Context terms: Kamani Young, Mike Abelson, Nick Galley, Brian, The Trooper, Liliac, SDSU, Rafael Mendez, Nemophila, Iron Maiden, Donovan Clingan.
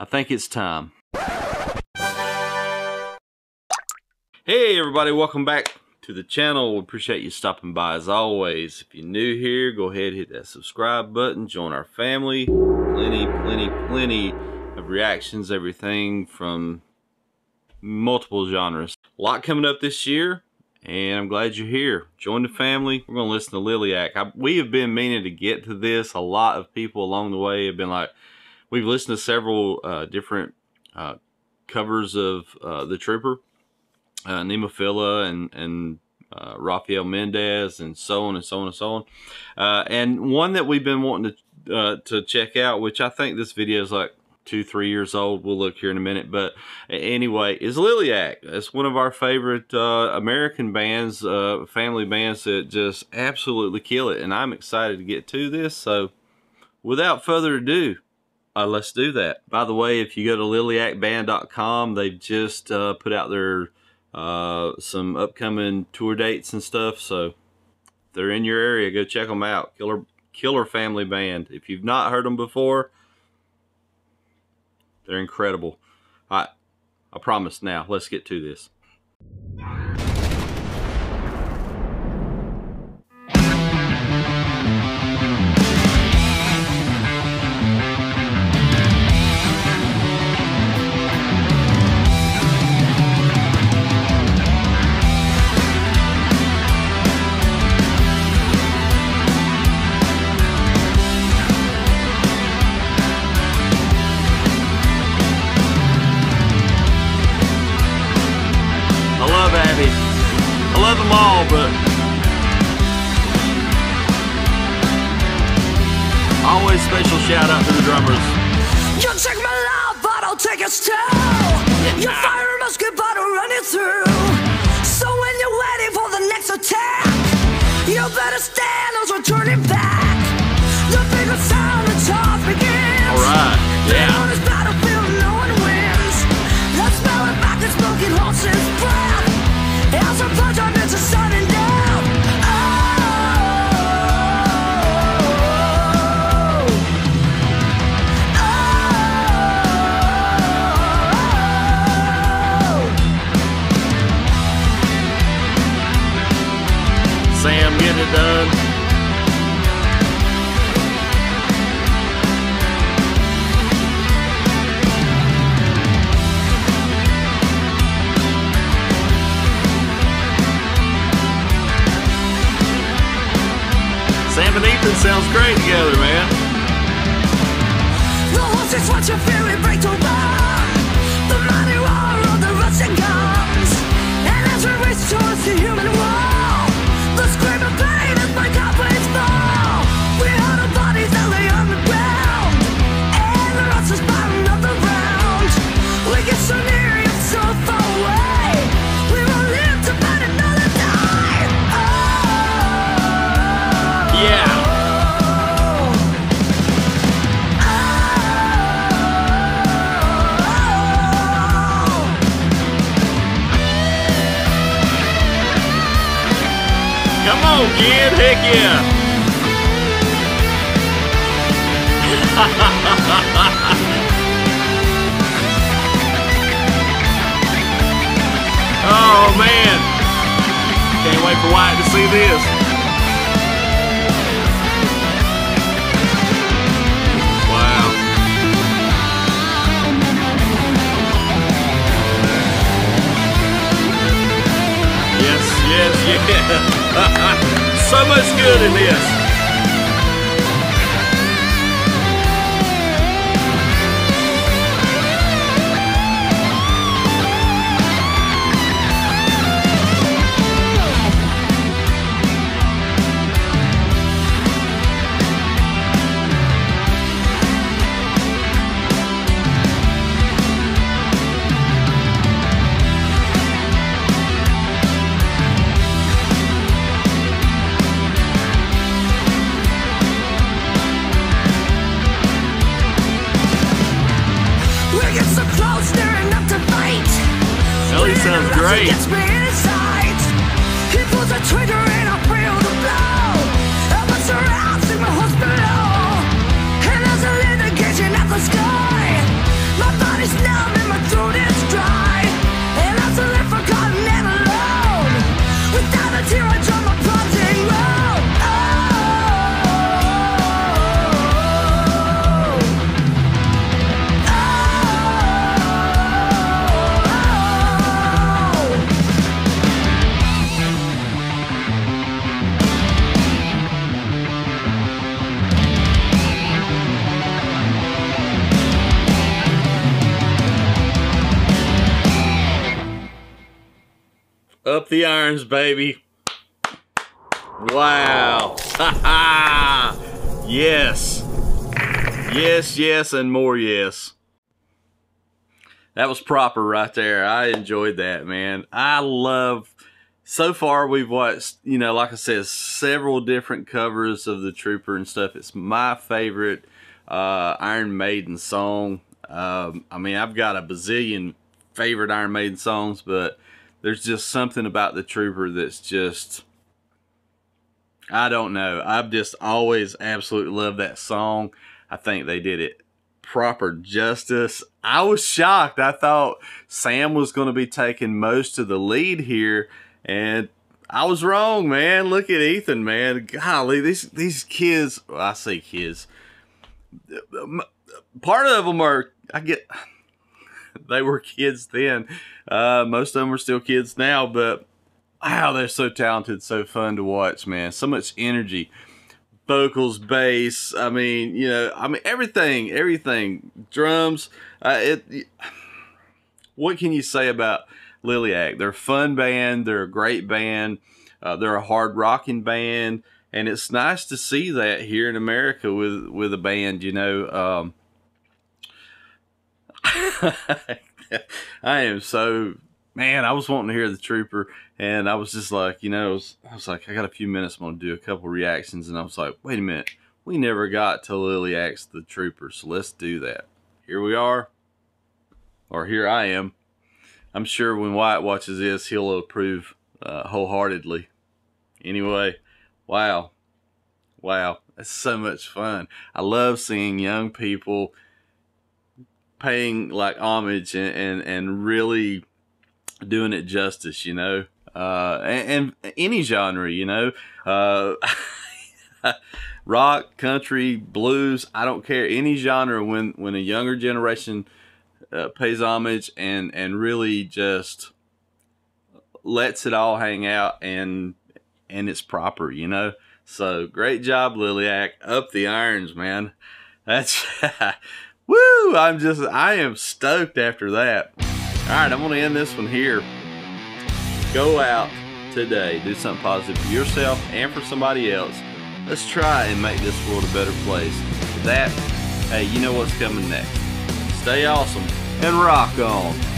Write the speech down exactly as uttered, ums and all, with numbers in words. I think it's time. Hey everybody, welcome back to the channel. We appreciate you stopping by as always. If you're new here, go ahead, hit that subscribe button, join our family. Plenty, plenty, plenty of reactions, everything from multiple genres. A lot coming up this year, and I'm glad you're here. Join the family. We're going to listen to Liliac. I, we have been meaning to get to this. A lot of people along the way have been like, we've listened to several uh, different uh, covers of uh, The Trooper, uh, Nemophila, and, and uh, Rafael Mendez, and so on and so on and so on. Uh, and one that we've been wanting to, uh, to check out, which I think this video is like two, three years old. We'll look here in a minute. But anyway, is Liliac. It's one of our favorite uh, American bands, uh, family bands that just absolutely kill it. And I'm excited to get to this. So without further ado, Uh, let's do that. By the way, if you go to liliac band dot com, they've just uh, put out their uh, some upcoming tour dates and stuff. So if they're in your area, go check them out. Killer, killer family band. If you've not heard them before, they're incredible. All right, I promise. Now let's get to this. I love them all, but always special shout out to the drummers. You took my love, but I'll take its toll. Your fire must get butter running through. So when you're waiting for the next attack, you better stand as we're turning back. The bigger sound and talk begins. All right, yeah. On this battlefield, no one wins. Let's smell it back and smoking horses' breath. As a bunch of it's a sudden down. Oh, oh, oh. Sam, get it done. Sam and Ethan sounds great together, man. The horses watch your fury break to run. The mighty roar of the Russian guns. And as we race towards the human wall, the scream of pain as my complaints fall. We are the bodies that lay on the ground, and the Russians bottom of the round. We get so near and so far away. We will live to fight another day. Yeah. Come on, kid. Heck yeah. Oh, man. Can't wait for Wyatt to see this. So much good in this. Sounds great. Gets me inside. He pulls a trigger and I feel the blow. I was surrounded in my hospital, and there's a litigation at the sky. My Up the irons, baby. Wow. Ha ha. Yes. Yes, yes, and more yes. That was proper right there. I enjoyed that, man. I love, so far we've watched, you know, like I said, several different covers of The Trooper and stuff. It's my favorite uh, Iron Maiden song. Um, I mean, I've got a bazillion favorite Iron Maiden songs, but there's just something about The Trooper that's just, I don't know. I've just always absolutely loved that song. I think they did it proper justice. I was shocked. I thought Sam was going to be taking most of the lead here, and I was wrong, man. Look at Ethan, man. Golly, these these kids. Well, I say kids. Part of them are. I get. They were kids then. Uh, most of them are still kids now, but wow, they're so talented, so fun to watch, man. So much energy. Vocals, bass, I mean, you know, I mean, everything, everything, drums, uh, it, what can you say about Liliac? They're a fun band, they're a great band, uh, they're a hard rocking band, and it's nice to see that here in America with, with a band, you know. Um, I am so, man, I was wanting to hear The Trooper, and I was just like, you know, I was, I was like, I got a few minutes, I'm going to do a couple reactions, and I was like, wait a minute, we never got to Liliac's The Trooper, so let's do that. Here we are, or here I am. I'm sure when Wyatt watches this, he'll approve uh, wholeheartedly. Anyway, wow, wow, that's so much fun. I love seeing young people paying, like, homage and, and, and really doing it justice, you know, uh, and, and any genre, you know, uh, rock, country, blues, I don't care, any genre, when, when a younger generation uh, pays homage and, and really just lets it all hang out and, and it's proper, you know, so great job, Liliac, up the irons, man, that's, woo, I'm just, I am stoked after that. All right, I'm going to end this one here. Go out today. Do something positive for yourself and for somebody else. Let's try and make this world a better place. For that, hey, you know what's coming next. Stay awesome and rock on.